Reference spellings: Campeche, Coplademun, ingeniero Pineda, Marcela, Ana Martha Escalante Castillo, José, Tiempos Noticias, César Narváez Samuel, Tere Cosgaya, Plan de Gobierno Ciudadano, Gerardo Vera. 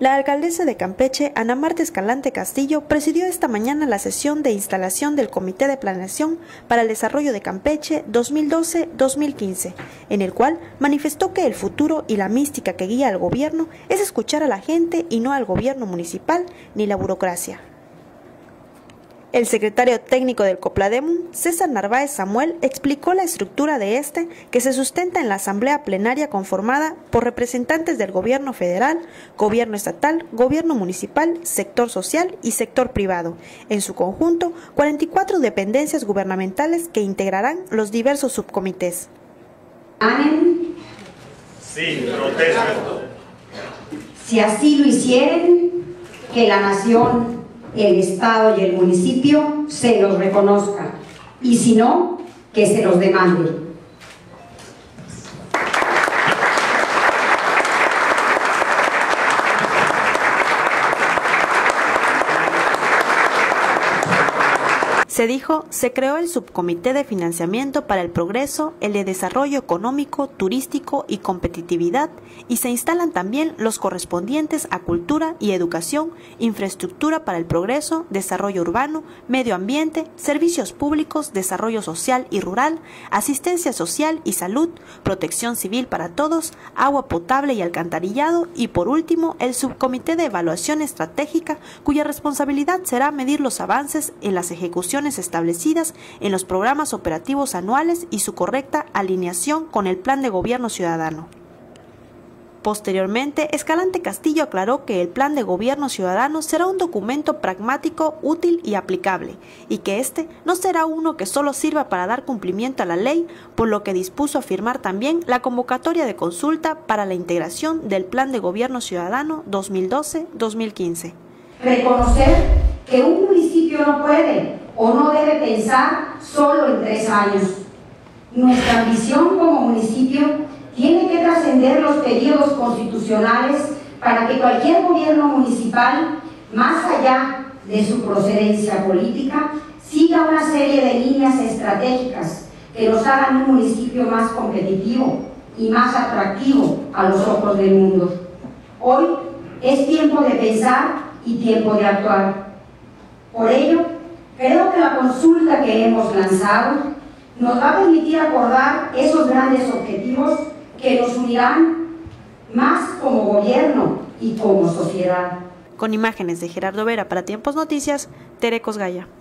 La alcaldesa de Campeche, Ana Martha Escalante Castillo, presidió esta mañana la sesión de instalación del Comité de Planeación para el Desarrollo de Campeche 2012-2015, en el cual manifestó que el futuro y la mística que guía al gobierno es escuchar a la gente y no al gobierno municipal ni la burocracia. El secretario técnico del Coplademun, César Narváez Samuel, explicó la estructura de este, que se sustenta en la asamblea plenaria conformada por representantes del gobierno federal, gobierno estatal, gobierno municipal, sector social y sector privado. En su conjunto, 44 dependencias gubernamentales que integrarán los diversos subcomités. Sí, protesto. Si así lo hicieren, que la nación, el Estado y el municipio se los reconozca, y si no, que se los demande. Se dijo, se creó el Subcomité de Financiamiento para el Progreso, el de Desarrollo Económico, Turístico y Competitividad, y se instalan también los correspondientes a Cultura y Educación, Infraestructura para el Progreso, Desarrollo Urbano, Medio Ambiente, Servicios Públicos, Desarrollo Social y Rural, Asistencia Social y Salud, Protección Civil para Todos, Agua Potable y Alcantarillado, y por último, el Subcomité de Evaluación Estratégica, cuya responsabilidad será medir los avances en las ejecuciones establecidas en los programas operativos anuales y su correcta alineación con el Plan de Gobierno Ciudadano. Posteriormente, Escalante Castillo aclaró que el Plan de Gobierno Ciudadano será un documento pragmático, útil y aplicable, y que este no será uno que solo sirva para dar cumplimiento a la ley, por lo que dispuso a firmar también la convocatoria de consulta para la integración del Plan de Gobierno Ciudadano 2012-2015. Reconocer que un municipio no puede o no debe pensar solo en 3 años. Nuestra ambición como municipio tiene que trascender los periodos constitucionales para que cualquier gobierno municipal, más allá de su procedencia política, siga una serie de líneas estratégicas que nos hagan un municipio más competitivo y más atractivo a los ojos del mundo. Hoy es tiempo de pensar y tiempo de actuar. Por ello, creo que la consulta que hemos lanzado nos va a permitir acordar esos grandes objetivos que nos unirán más como gobierno y como sociedad. Con imágenes de Gerardo Vera para Tiempos Noticias, Tere Cosgaya.